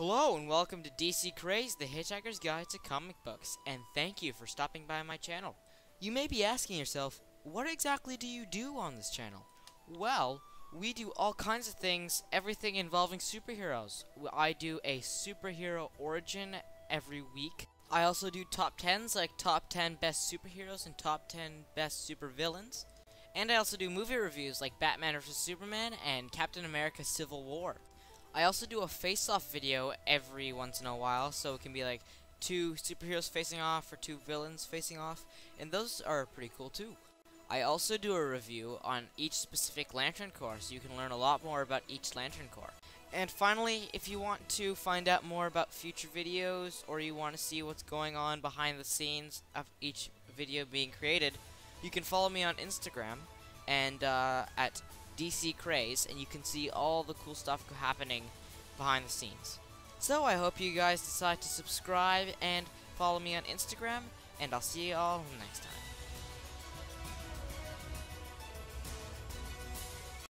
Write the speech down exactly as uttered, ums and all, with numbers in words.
Hello and welcome to D C Craze, The Hitchhiker's Guide to Comic Books, and thank you for stopping by my channel. You may be asking yourself, what exactly do you do on this channel? Well, we do all kinds of things, everything involving superheroes. I do a superhero origin every week. I also do top tens, like top ten best superheroes and top ten best supervillains. And I also do movie reviews like Batman versus Superman and Captain America Civil War. I also do a face-off video every once in a while, so it can be like two superheroes facing off or two villains facing off, and those are pretty cool too. I also do a review on each specific Lantern Corps, so you can learn a lot more about each Lantern Corps. And finally, if you want to find out more about future videos, or you want to see what's going on behind the scenes of each video being created, you can follow me on Instagram and uh, at D C Craze, and you can see all the cool stuff happening behind the scenes. So I hope you guys decide to subscribe and follow me on Instagram, and I'll see you all next time.